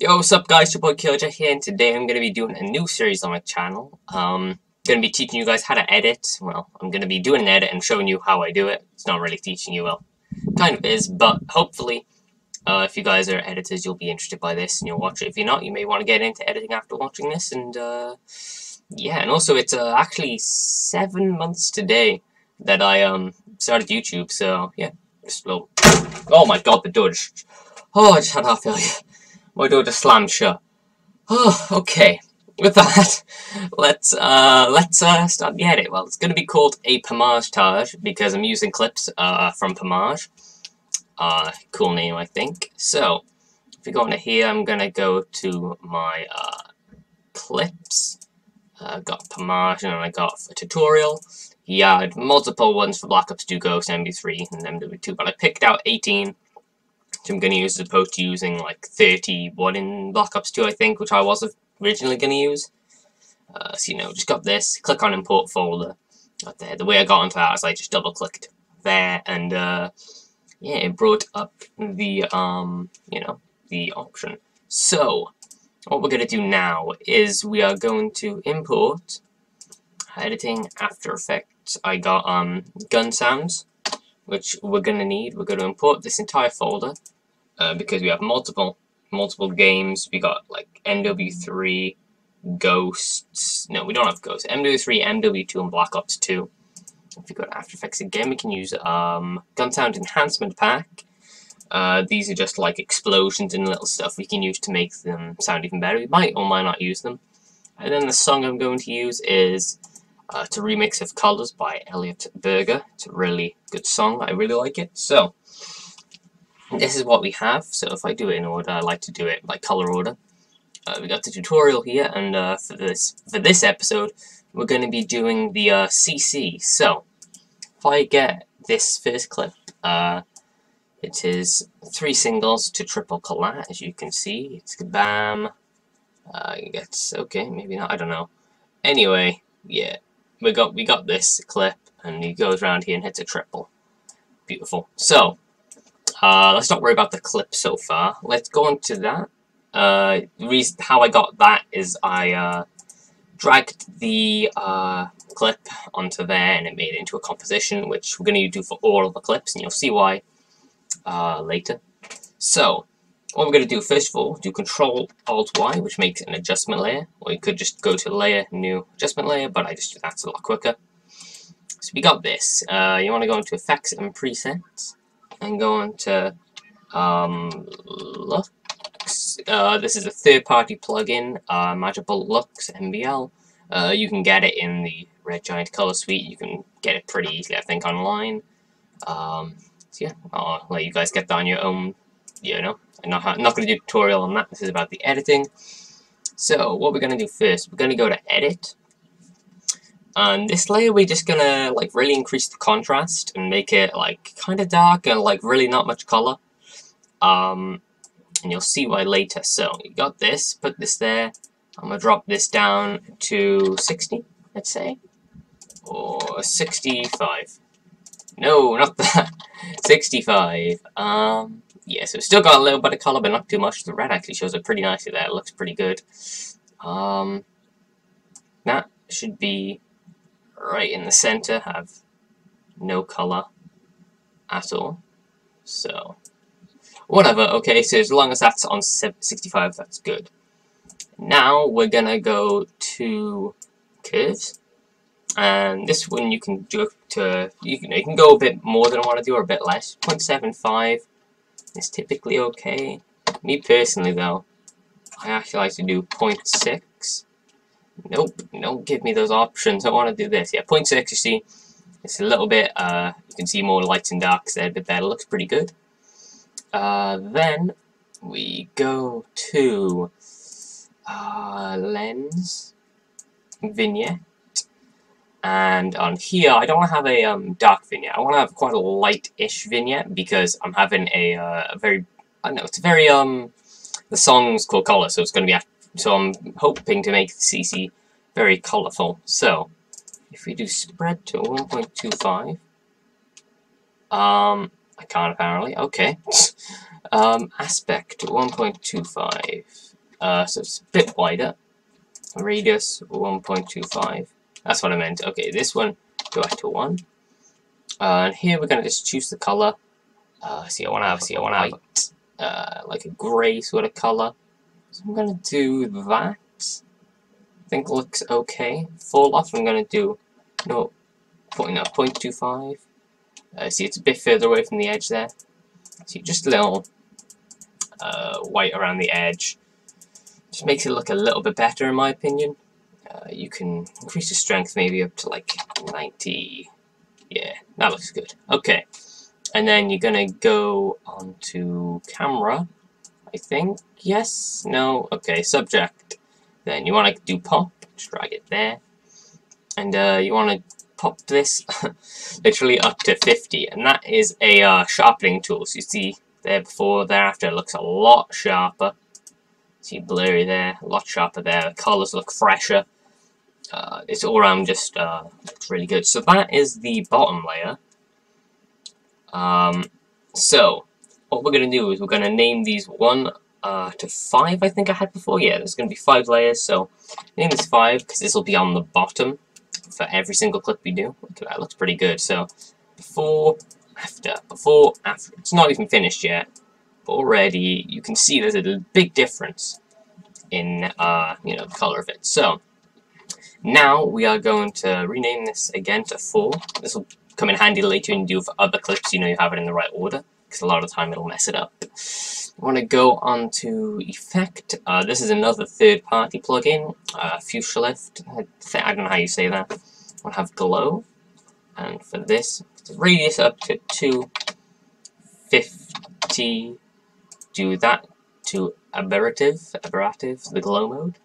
Yo, what's up guys, your boy Killjoy here, and today I'm going to be doing a new series on my channel. Going to be teaching you guys how to edit. Well, I'm going to be doing an edit and showing you how I do it. It's not really teaching you, well, kind of is, but hopefully, if you guys are editors, you'll be interested by this and you'll watch it. If you're not, you may want to get into editing after watching this, and yeah, and also it's actually 7 months today that I started YouTube, so yeah, just a little... Oh my god, the door just... Oh, I just had heart failure. My door just slammed shut. Oh, okay. With that, let's start the edit. Well, it's going to be called a Pamaj-tage because I'm using clips from Pamaj. Cool name, I think. So, if you go into here, I'm going to go to my clips. Got Pamaj, and then I got a tutorial. Yeah, I had multiple ones for Black Ops 2, Ghosts, MW3, and MW2, but I picked out 18. Which I'm going to use as opposed to using like 31 in Black Ops 2, I think, which I was originally going to use. So, you know, just got this, click on import folder, got there. The way I got onto that is I just double clicked there, and yeah, it brought up the, you know, the option. So, what we're going to do now is we are going to import editing After Effects. I got gun sounds, which we're going to need. We're going to import this entire folder. Because we have multiple games. We got like MW3, Ghosts. No, we don't have Ghosts. MW3, MW2, and Black Ops 2. If we go to After Effects again, we can use Gun Sound Enhancement Pack. These are just like explosions and little stuff we can use to make them sound even better. We might or might not use them. And then the song I'm going to use is "It's a Remix of Colours" by Elliot Berger. It's a really good song. I really like it. So, this is what we have. So if I do it in order, I like to do it by color order. We got the tutorial here, and for this episode, we're going to be doing the CC. So if I get this first clip, it is 3 singles to triple collat, as you can see. It's kabam. It's okay, maybe not. I don't know. Anyway, yeah, we got this clip, and he goes around here and hits a triple. Beautiful. So. Let's not worry about the clip so far. Let's go on to that. The reason how I got that is I dragged the clip onto there and it made it into a composition, which we're going to do for all of the clips, and you'll see why later. So, what we're going to do first of all, do Ctrl-Alt-Y, which makes an adjustment layer, or you could just go to Layer, New Adjustment Layer, but I just do that a lot quicker. So we got this. You want to go into Effects and Presets. And go on to Looks. This is a third-party plugin, Magic Bullet Looks (MBL). You can get it in the Red Giant Color Suite. You can get it pretty easily, I think, online. So yeah, I'll let you guys get that on your own. You know, I'm not going to do a tutorial on that. This is about the editing. So what we're going to do first, we're going to go to Edit. And this layer, we're just gonna like really increase the contrast and make it like kind of dark and like really not much color. And you'll see why later. So you got this, put this there. I'm gonna drop this down to 60, let's say, or 65. No, not that. 65. Yeah. So still got a little bit of color, but not too much. The red actually shows up pretty nicely there. It looks pretty good. That should be right in the center, have no color at all, so whatever. Okay, so as long as that's on 65, that's good. Now we're gonna go to curves, and this one you can do to you can go a bit more than I want to do or a bit less. 0.75 is typically okay. Me personally though, I actually like to do 0.6. Nope, don't give me those options. I want to do this. Yeah, 0.6, you see, it's a little bit, you can see more lights and darks there, a bit better. Looks pretty good. Then we go to Lens, Vignette, and on here, I don't want to have a dark vignette. I want to have quite a light-ish vignette because I'm having a very, I don't know, it's a very, the song's called Colour, so it's going to be, so I'm hoping to make the CC very colourful. So, if we do spread to 1.25, I can't apparently, okay. Aspect 1.25, so it's a bit wider. Radius 1.25. That's what I meant. Okay, this one go back to 1. And here we're gonna just choose the color. I wanna have white, like a grey sort of color. So I'm gonna do that. I think looks okay. Fall off. I'm gonna do 0.25. See, it's a bit further away from the edge there. See, just a little white around the edge. Just makes it look a little bit better, in my opinion. You can increase the strength maybe up to like 90. Yeah, that looks good. Okay, and then you're gonna go onto camera. I think yes, no, okay, subject. Then you want to do pop. Just drag it there, and you want to pop this literally up to 50, and that is a sharpening tool. So you see there before, thereafter, it looks a lot sharper. See, blurry there, a lot sharper there. The colours look fresher. It's all around just looks really good. So that is the bottom layer. So what we're gonna do is we're gonna name these 1 to 5. I think I had before. Yeah, there's gonna be 5 layers. So name this 5 because this will be on the bottom for every single clip we do. Look at that, looks pretty good. So before, after, before, after. It's not even finished yet. Already you can see there's a big difference in you know, the color of it. So now we are going to rename this again to 4. This will come in handy later when you do for other clips, you know, you have it in the right order, because a lot of the time it'll mess it up. You want to go on to effect. This is another third-party plugin, Fuchsia Lift. I don't know how you say that. We'll have glow, and for this radius up to 250. Do that to aberrative, the glow mode.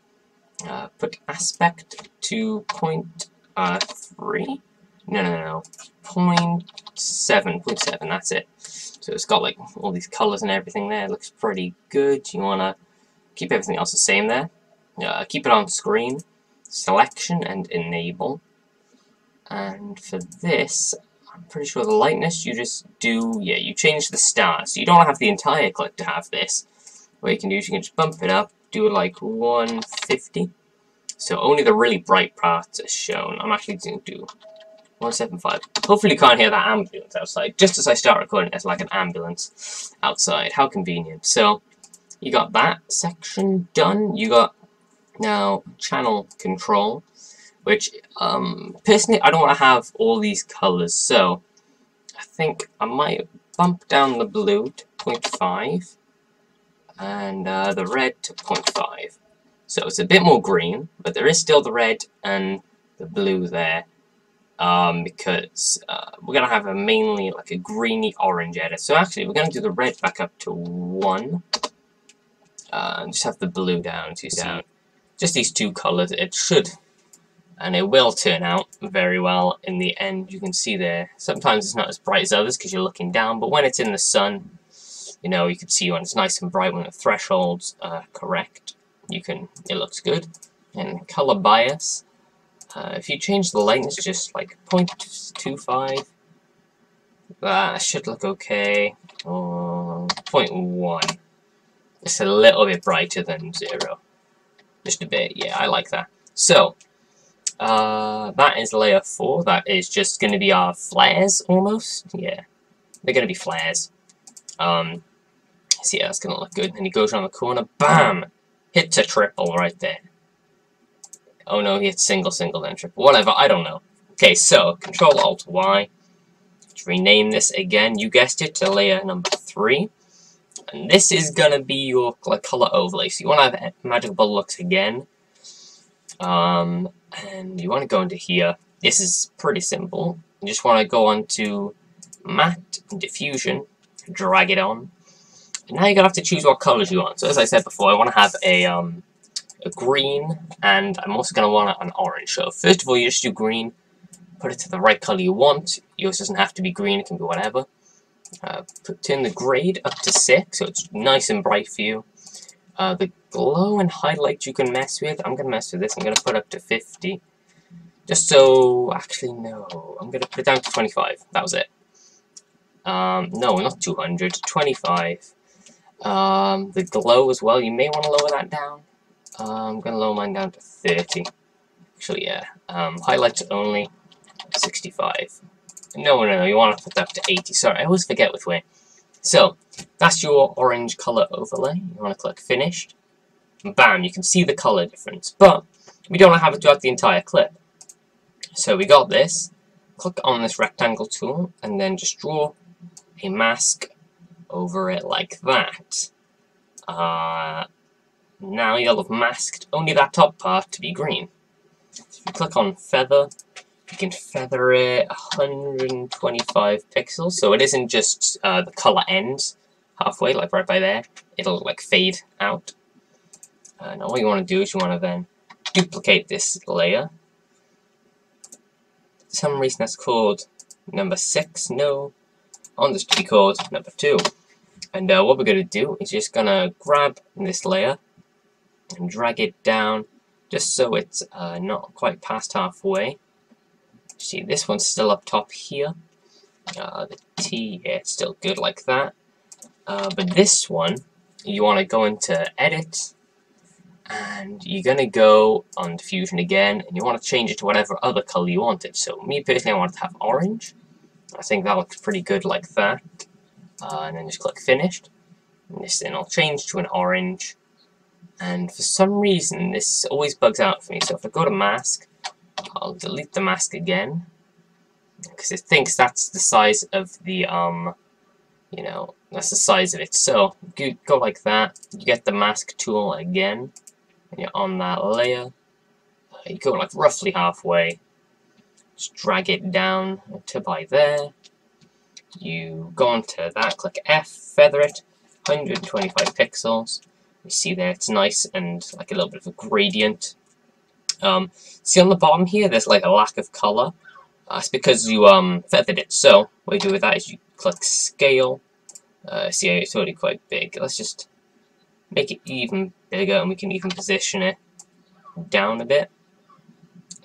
Put aspect to 0.3. No, 0.7, that's it. So it's got like all these colors and everything there. It looks pretty good. You wanna keep everything else the same there. Keep it on screen, selection and enable. And for this, I'm pretty sure the lightness, you just do, yeah, you change the star. So you don't have the entire clip to have this. What you can do is you can just bump it up, do it like 150. So only the really bright parts are shown. I'm actually going to do 175. Hopefully you can't hear that ambulance outside. Just as I start recording, there's like an ambulance outside. How convenient. So you got that section done. You got now channel control, which personally I don't want to have all these colors, so I think I might bump down the blue to 0.5 and the red to 0.5, so it's a bit more green, but there is still the red and the blue there, because we're gonna have a mainly like a greeny orange edit. So actually we're gonna do the red back up to 1 and just have the blue down to down. Just these two colors, it should, and it will turn out very well in the end. You can see there, sometimes it's not as bright as others because you're looking down, but when it's in the sun, you know, you can see when it's nice and bright, when the thresholds are correct, you can, it looks good. And color bias, if you change the lightness just like 0.25, that should look okay. Or 0.1, it's a little bit brighter than 0, just a bit. Yeah, I like that. So that is layer 4. That is just going to be our flares, almost. Yeah, they're going to be flares. So yeah, that's going to look good. Then he goes around the corner, bam! Hits a triple right there. Oh no, he hits single, then triple. Whatever, I don't know. Okay, so, Control-Alt-Y. Let's rename this again, you guessed it, to layer number 3. And this is going to be your like, color overlay. So you want to have Magic Bullet Looks again. And you want to go into here. This is pretty simple. You just want to go on to matte and diffusion, drag it on, and now you're gonna have to choose what colors you want. So as I said before, I want to have a green, and I'm also gonna want an orange. So first of all, you just do green, put it to the right color you want. Yours doesn't have to be green; it can be whatever. Turn the grade up to 6, so it's nice and bright for you. The glow and highlight you can mess with. I'm gonna mess with this. I'm gonna put up to 50, just so. Actually, no. I'm gonna put it down to 25. That was it. No, not 200. 25. The glow as well, you may want to lower that down. I'm going to lower mine down to 30. Actually, yeah. Highlights only 65. No, you want to put that up to 80. Sorry, I always forget which way. So, that's your orange colour overlay. You want to click Finished. And bam, you can see the colour difference. But, we don't want to have it throughout the entire clip. So we got this. Click on this rectangle tool, and then just draw a mask over it like that. Now you'll have masked only that top part to be green. So if you click on feather, you can feather it 125 pixels, so it isn't just the colour ends halfway, like right by there. It'll like fade out. And all you want to do is you want to then duplicate this layer. For some reason that's called number 6, no. On this to be called number 2. And what we're going to do is just going to grab this layer and drag it down just so it's not quite past halfway. See, this one's still up top here. The T, yeah, it's still good like that. But this one, you want to go into Edit, and you're going to go on Diffusion again, and you want to change it to whatever other color you wanted. So, me personally, I want to have orange. I think that looks pretty good like that. And then just click Finished. And this then will change to an orange. And for some reason, this always bugs out for me. So, if I go to Mask, I'll delete the mask again because it thinks that's the size of the you know, that's the size of it. So you go like that, you get the mask tool again, and you're on that layer. You go like roughly halfway, just drag it down to by there. You go onto that, click F, feather it, 125 pixels. You see there, it's nice and like a little bit of a gradient. See on the bottom here, there's like a lack of colour. That's because you feathered it. So what you do with that is you click Scale. See, it's already quite big. Let's just make it even bigger, and we can even position it down a bit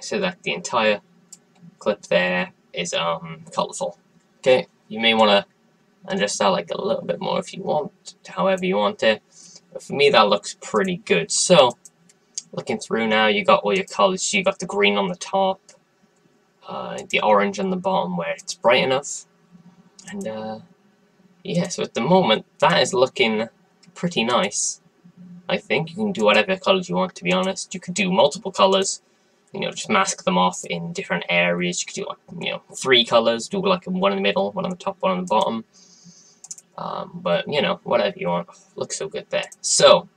so that the entire clip there is colourful. Okay, you may want to adjust that like a little bit more if you want, however you want it. But for me, that looks pretty good. So, looking through now, you got all your colours. You got the green on the top, the orange on the bottom where it's bright enough, and yeah. So at the moment, that is looking pretty nice. I think you can do whatever colours you want. To be honest, you could do multiple colours. You know, just mask them off in different areas. You could do like, you know, 3 colours. Do like one in the middle, one on the top, one on the bottom. But you know, whatever you want. Looks so good there. So.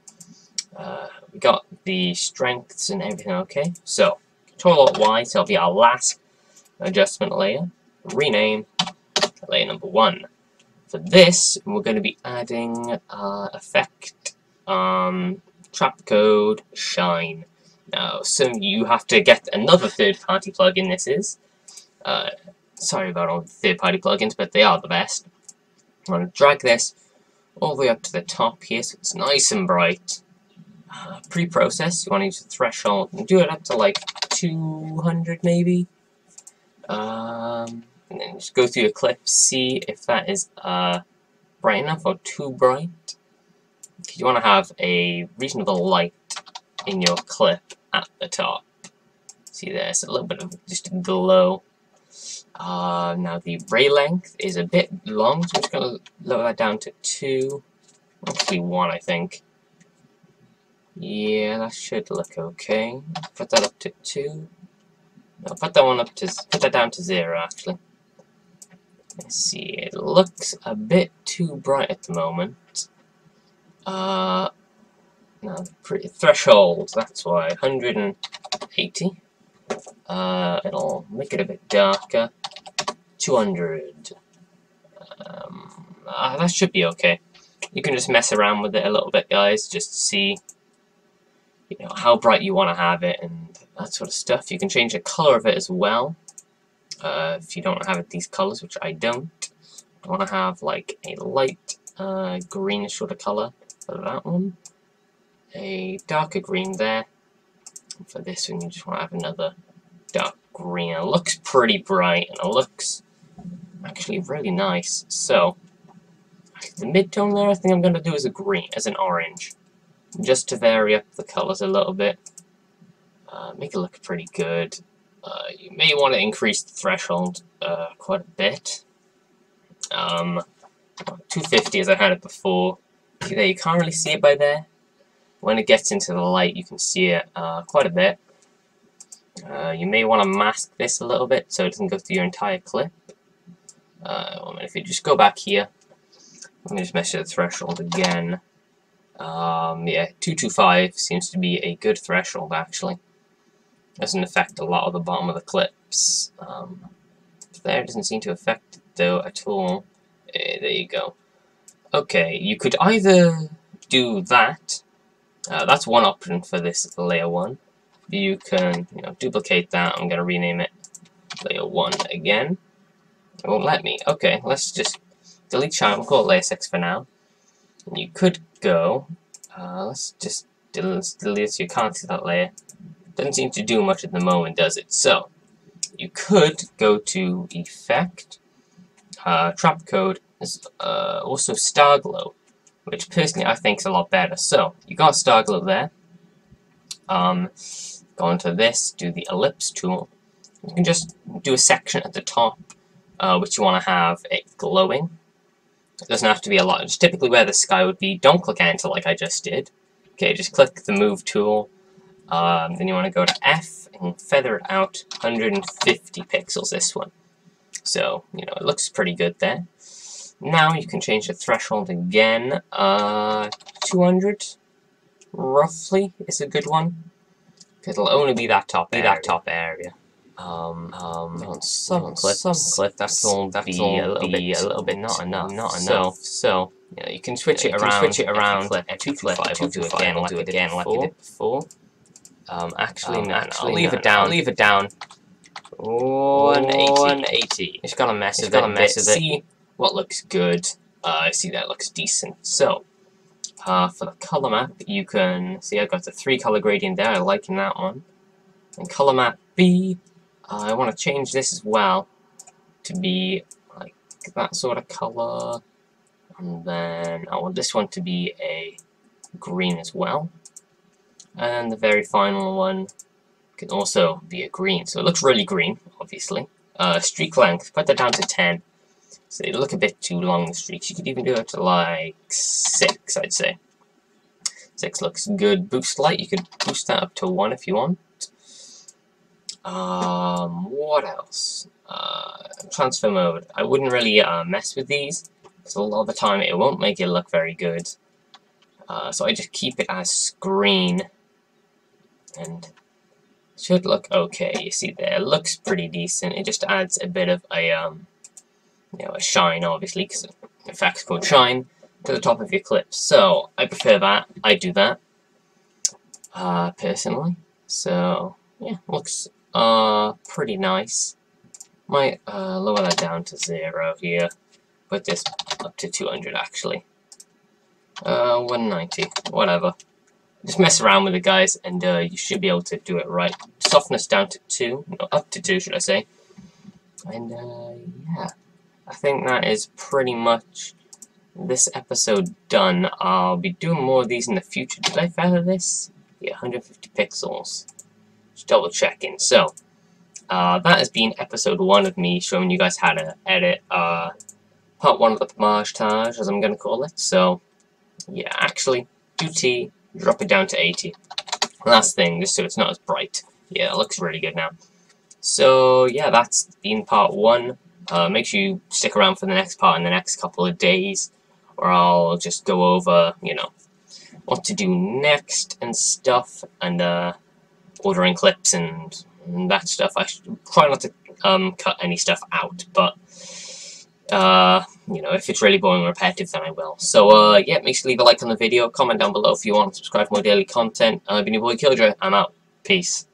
We got the strengths and everything okay. So, Ctrl-Alt-Y, so it'll be our last adjustment layer. Rename layer number 1. For this, we're going to be adding effect Trapcode Shine. Now, so you have to get another third-party plugin. This is sorry about all the third-party plugins, but they are the best. I'm going to drag this all the way up to the top here, so it's nice and bright. Pre-process, you want to use the threshold and do it up to like 200 maybe, and then just go through your clip, see if that is bright enough or too bright, because you want to have a reasonable light in your clip at the top. See there, it's a little bit of just glow. Now the ray length is a bit long, so I'm just going to lower that down to 2, actually 1 I think. Yeah, that should look okay. Put that up to 2. No, put that one up to put that down to 0 actually. Let's see, it looks a bit too bright at the moment. No, threshold. That's why 180. It'll make it a bit darker. 200. That should be okay. You can just mess around with it a little bit, guys. Just see. You know, how bright you want to have it and that sort of stuff. You can change the colour of it as well. If you don't have it these colours, which I don't. I want to have like a light greenish sort of colour for that one. A darker green there. And for this one you just want to have another dark green. It looks pretty bright and it looks actually really nice. So The mid-tone there, I think I'm going to do as a green, as an orange, just to vary up the colours a little bit. Make it look pretty good. You may want to increase the threshold quite a bit. 250 as I had it before. See there, you can't really see it by there. When it gets into the light, you can see it quite a bit. You may want to mask this a little bit so it doesn't go through your entire clip. If you just go back here, let me just measure the threshold again. Yeah, 225 seems to be a good threshold actually. Doesn't affect a lot of the bottom of the clips. There doesn't seem to affect it though at all. There you go. Okay, you could either do that. That's one option for this layer one. You can, duplicate that. I'm going to rename it layer one again. It won't let me. Okay, let's just delete shine. We'll call it layer 6 for now. And you could go. Let's just delete it so you can't see that layer. Doesn't seem to do much at the moment, does it? So you could go to Effect, Trapcode, also Starglow, which personally I think is a lot better. So you got Starglow there. Go onto this, do the ellipse tool. You can just do a section at the top, which you want to have it glowing. It doesn't have to be a lot. It's typically where the sky would be. Don't click enter like I just did. Okay, just click the move tool. Then you want to go to F and feather it out 150 pixels, this one. So, it looks pretty good there. Now you can change the threshold again. 200 roughly is a good one. It'll only be that top area. On some clip that'll be a little bit not enough. So you can switch it around. Every clip I'll do again like I did before. Actually, no, I'll leave it down. 180. It's got a mess of it. See what looks good. I see that looks decent. So for the color map, you can see I've got the 3 color gradient there. I'm liking that one. And color map B, I want to change this as well to be like that sort of color, and then I want this one to be a green as well. And the very final one can also be a green, so it looks really green, obviously. Streak length, put that down to 10, so they look a bit too long, the streaks. You could even do it to like 6, I'd say. 6 looks good. Boost light, you could boost that up to 1 if you want. What else? Transfer mode. I wouldn't really mess with these, because a lot of the time it won't make it look very good. So I just keep it as screen, and it should look okay. You see there, it looks pretty decent. It just adds a bit of a a shine, obviously, because the effect's called shine, to the top of your clip. So I prefer that. I do that personally. So yeah, looks pretty nice. Might lower that down to 0 here. Put this up to 200 actually. 190, whatever. Just mess around with it, guys, and you should be able to do it right. Softness down to 2, no, up to 2, should I say. And yeah, I think that is pretty much this episode done. I'll be doing more of these in the future. Did I feather this? Yeah, 150 pixels. Just double checking. So, that has been episode 1 of me showing you guys how to edit part 1 of the Pamaj-tage, as I'm going to call it. So, yeah, actually, do T, drop it down to 80. Last thing, just so it's not as bright. Yeah, it looks really good now. So, yeah, that's been part 1. Make sure you stick around for the next part in the next couple of days, or I'll just go over, what to do next and stuff, and ordering clips and that stuff. I should try not to cut any stuff out, but if it's really boring and repetitive, then I will. So yeah, make sure you leave a like on the video, comment down below if you want, subscribe for more daily content. I've been your boy Killjoy, I'm out. Peace.